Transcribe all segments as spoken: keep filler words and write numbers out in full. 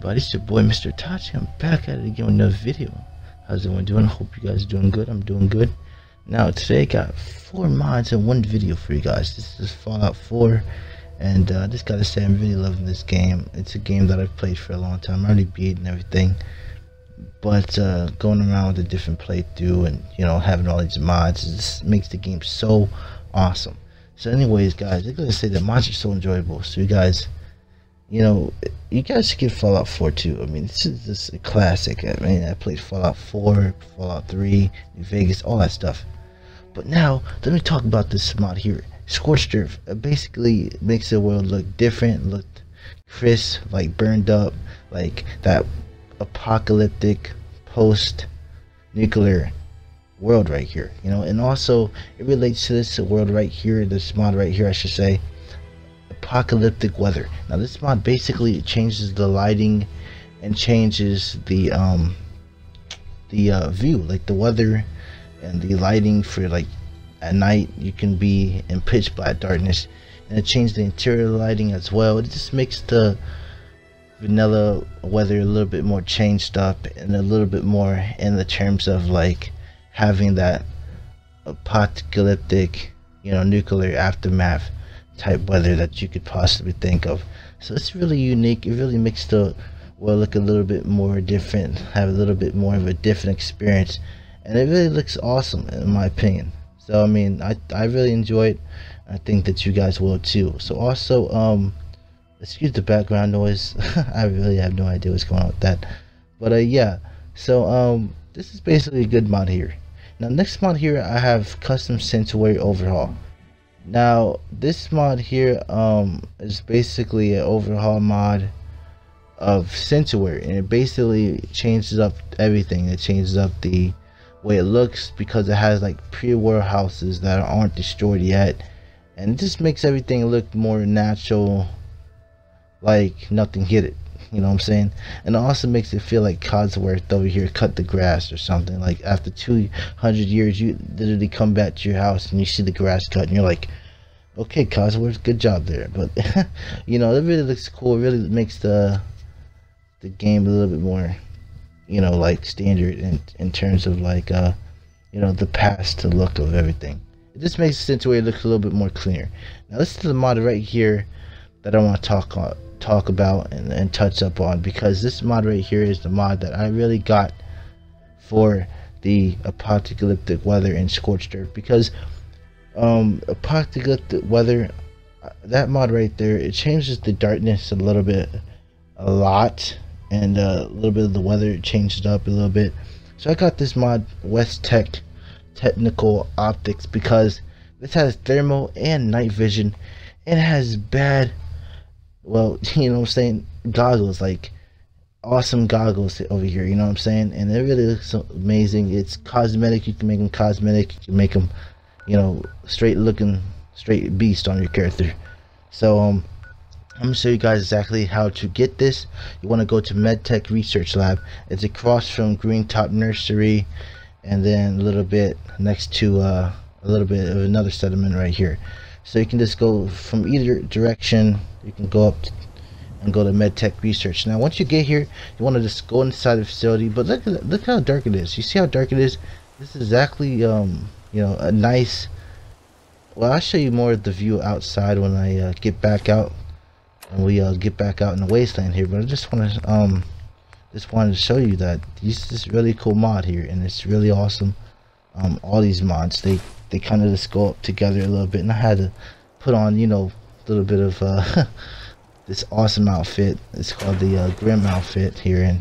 But it's your boy Mister Tachi. I'm back at it again with another video. How's everyone doing? I hope you guys are doing good. I'm doing good. Now today I got four mods in one video for you guys. This is Fallout four, and uh, I just gotta say I'm really loving this game. It's a game that I've played for a long time. I already beat and everything, but uh, going around with a different playthrough and you know having all these mods just makes the game so awesome. So anyways guys, I'm gonna say that mods are so enjoyable. So you guys, you know, you guys should get Fallout four too. I mean, this is just a classic. I mean, I played Fallout four, Fallout three, New Vegas, all that stuff. But now, let me talk about this mod here. Scorched Earth. It basically makes the world look different, look crisp, like burned up, like that apocalyptic post-nuclear world right here. You know, and also, it relates to this world right here, this mod right here, I should say. Apocalyptic Weather. Now this mod basically changes the lighting and changes the um the uh, view, like the weather and the lighting for like at night you can be in pitch black darkness, and it changed the interior lighting as well. It just makes the vanilla weather a little bit more changed up and a little bit more in the terms of like having that apocalyptic, you know, nuclear aftermath type weather that you could possibly think of. So it's really unique. It really makes the world look a little bit more different, have a little bit more of a different experience, and it really looks awesome in my opinion. So I mean, I, I really enjoy it. I think that you guys will too. So also, um, excuse the background noise. I really have no idea what's going on with that, but uh, yeah. So um, this is basically a good mod here. Now next mod here, I have Custom Sanctuary Overhaul. Now this mod here um is basically an overhaul mod of Sanctuary, and it basically changes up everything. It changes up the way it looks because it has like pre-war houses that aren't destroyed yet, and it just makes everything look more natural, like nothing hit it, you know what I'm saying. And it also makes it feel like Codsworth over here cut the grass or something. Like after two hundred years you literally come back to your house and you see the grass cut and you're like, okay Codsworth, good job there. But you know, it really looks cool. It really makes the the game a little bit more, you know, like standard in, in terms of like uh you know the past look of everything. It just makes the Sanctuary look a little bit more cleaner. Now this is the mod right here that I want to talk on talk about and, and touch up on, because this mod right here is the mod that I really got for the apocalyptic weather and Scorched Earth, because um apocalyptic weather, that mod right there, it changes the darkness a little bit a lot, and uh, a little bit of the weather changed up a little bit. So I got this mod, West Tek Technical Optics, because this has thermal and night vision and it has bad, well, you know what I'm saying, goggles, like awesome goggles over here, you know what I'm saying. And it really looks amazing. It's cosmetic. You can make them cosmetic, you can make them, you know, straight looking, straight beast on your character. So um I'm gonna show you guys exactly how to get this. You want to go to MedTek Research Lab. It's across from Green Top Nursery, and then a little bit next to uh a little bit of another settlement right here. So you can just go from either direction. You can go up and go to MedTek Research. Now once you get here, you want to just go inside the facility. But look at look how dark it is. You see how dark it is? This is exactly um you know a nice, well, I'll show you more of the view outside when I uh, get back out and we uh, get back out in the wasteland here. But I just want to um just wanted to show you that this this really cool mod here, and it's really awesome. Um all these mods, they they kind of just go up together a little bit, and I had to put on, you know, little bit of uh, this awesome outfit. It's called the uh, Grimm outfit here, and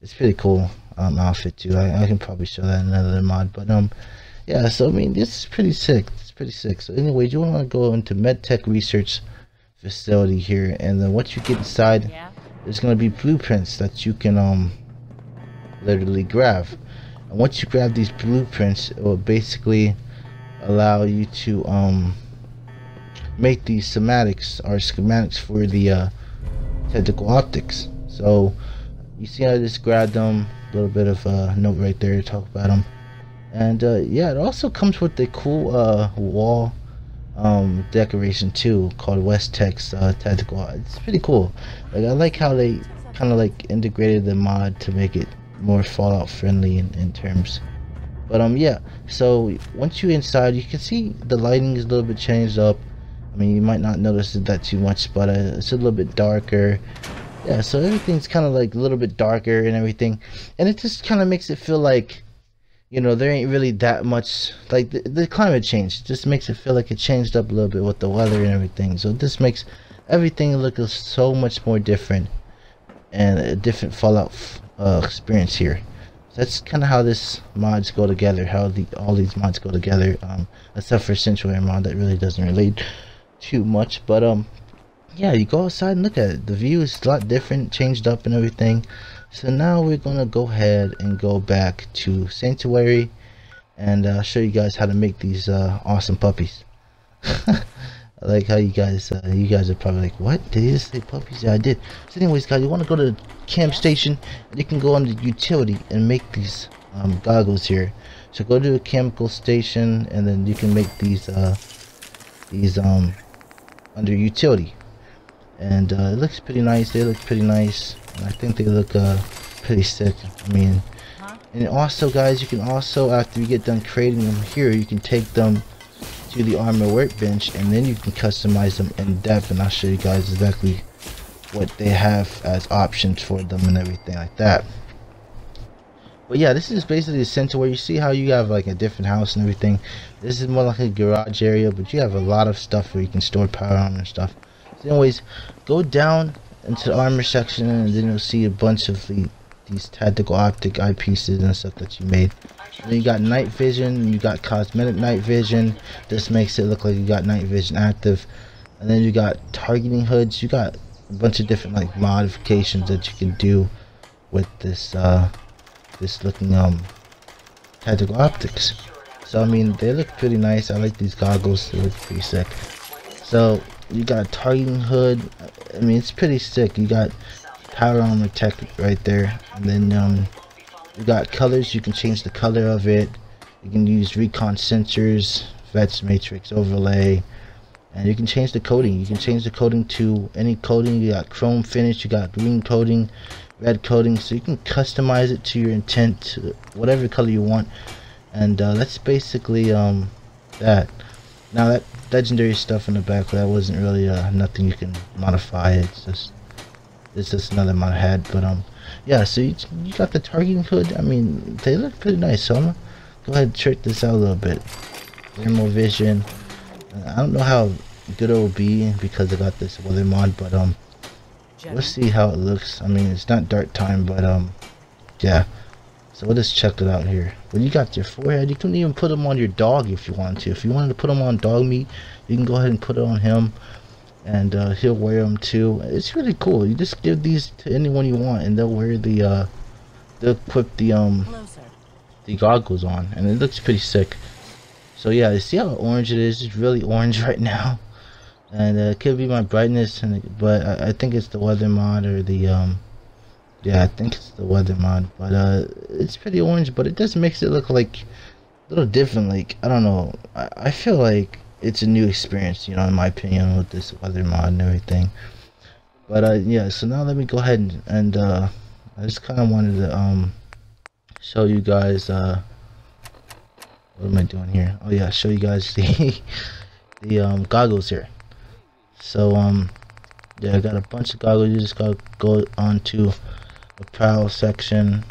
it's pretty cool um, outfit too. I, I can probably show that in another mod, but um yeah. So I mean, this is pretty sick. It's pretty sick. So anyway, you want to go into MedTek Research facility here, and then once you get inside, yeah, there's gonna be blueprints that you can um literally grab. And once you grab these blueprints, it will basically allow you to um make these schematics or schematics for the uh, technical optics. So you see I just grabbed them, a little bit of a note right there to talk about them. And uh, yeah, it also comes with a cool uh, wall um, decoration too, called West Tek's uh, Tactical. It's pretty cool. Like I like how they kind of like integrated the mod to make it more Fallout friendly in, in terms. But um yeah, so once you're inside, you can see the lighting is a little bit changed up. I mean, you might not notice that too much, but uh, it's a little bit darker. Yeah, so everything's kind of like a little bit darker and everything, and it just kind of makes it feel like, you know, there ain't really that much, like the, the climate change just makes it feel like it changed up a little bit with the weather and everything. So this makes everything look so much more different and a different Fallout uh, experience here. That's kind of how this mods go together, how the all these mods go together, um, except for Sanctuary mod that really doesn't relate too much. But um, yeah, you go outside and look at it. The view is a lot different, changed up and everything. So now we're gonna go ahead and go back to Sanctuary, and I'll uh, show you guys how to make these uh, awesome puppies. I like how you guys, uh, you guys are probably like, what? Did he just say puppies? Yeah, I did. So anyways, guys, you want to go to the camp station, and you can go under utility and make these um, goggles here. So go to the chemical station, and then you can make these uh, these um, under utility, and uh, it looks pretty nice. They look pretty nice, and I think they look uh, pretty sick. I mean, and also, guys, you can also, after you get done creating them here, you can take them to the armor workbench, and then you can customize them in depth, and I'll show you guys exactly what they have as options for them and everything like that. But yeah, this is basically the center where you see how you have like a different house and everything. This is more like a garage area, but you have a lot of stuff where you can store power on and stuff. So anyways, go down into the armor section, and then you'll see a bunch of the, these tactical optic eyepieces and stuff that you made. And then you got night vision, you got cosmetic night vision. This makes it look like you got night vision active. And then you got targeting hoods. You got a bunch of different like modifications that you can do with this uh this looking um tactical optics. So I mean, they look pretty nice. I like these goggles, they look pretty sick. So you got a targeting hood. I mean, it's pretty sick. You got power armor tech right there, and then um you got colors. You can change the color of it. You can use recon sensors, vets matrix overlay. And you can change the coating. You can change the coating to any coating. You got chrome finish, you got green coating, red coating. So you can customize it to your intent, to whatever color you want. And uh, that's basically um, that. Now that legendary stuff in the back, that wasn't really uh, nothing you can modify. It's just it's just another mod I had. But um, yeah. So you, you got the targeting hood. I mean, they look pretty nice. So I'm gonna go ahead and check this out a little bit. Thermal vision. I don't know how good it'll be because I got this weather mod, but um we'll see how it looks. I mean, it's not dark time, but um yeah, so we'll just check it out here. When you got your forehead, you can even put them on your dog if you want to. If you wanted to put them on Dog Meat, you can go ahead and put it on him, and uh he'll wear them too. It's really cool. You just give these to anyone you want, and they'll wear the uh they'll equip the um the goggles on, and it looks pretty sick. So yeah, you see how orange it is? It's really orange right now, and uh, it could be my brightness, and it, but I, I think it's the weather mod or the um, yeah, I think it's the weather mod. But uh, it's pretty orange, but it just makes it look like a little different. Like, I don't know, I, I feel like it's a new experience, you know, in my opinion, with this weather mod and everything. But uh, yeah, so now let me go ahead and, and uh, I just kind of wanted to um show you guys uh. What am I doing here? Oh yeah, show you guys the the um, goggles here. So um, yeah, I got a bunch of goggles. You just gotta go onto apparel section,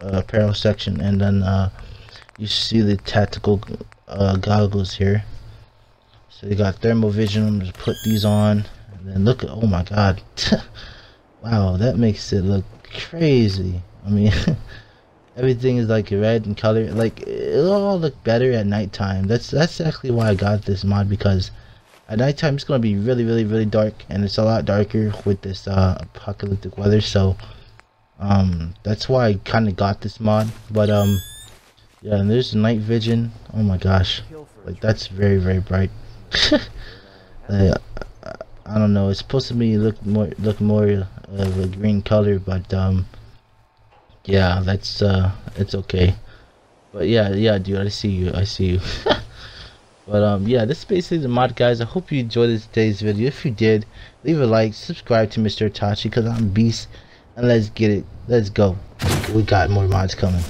uh, apparel section, and then uh, you see the tactical uh, goggles here. So you got thermal vision. I'm just put these on, and then look at, oh my god, wow, that makes it look crazy. I mean. Everything is like red in color. Like, it'll all look better at nighttime. That's that's actually why I got this mod, because at nighttime it's gonna be really, really, really dark, and it's a lot darker with this uh, apocalyptic weather. So, um, that's why I kind of got this mod. But um, yeah, and there's night vision. Oh my gosh, like that's very, very bright. Like, I, I don't know. It's supposed to be look more look more of a green color, but um. Yeah, that's uh it's okay. But yeah, yeah dude, I see you, I see you. But um yeah, this is basically the mod, guys. I hope you enjoyed this today's video. If you did, leave a like, subscribe to Mister Tachi, because I'm beast, and let's get it. Let's go. We got more mods coming.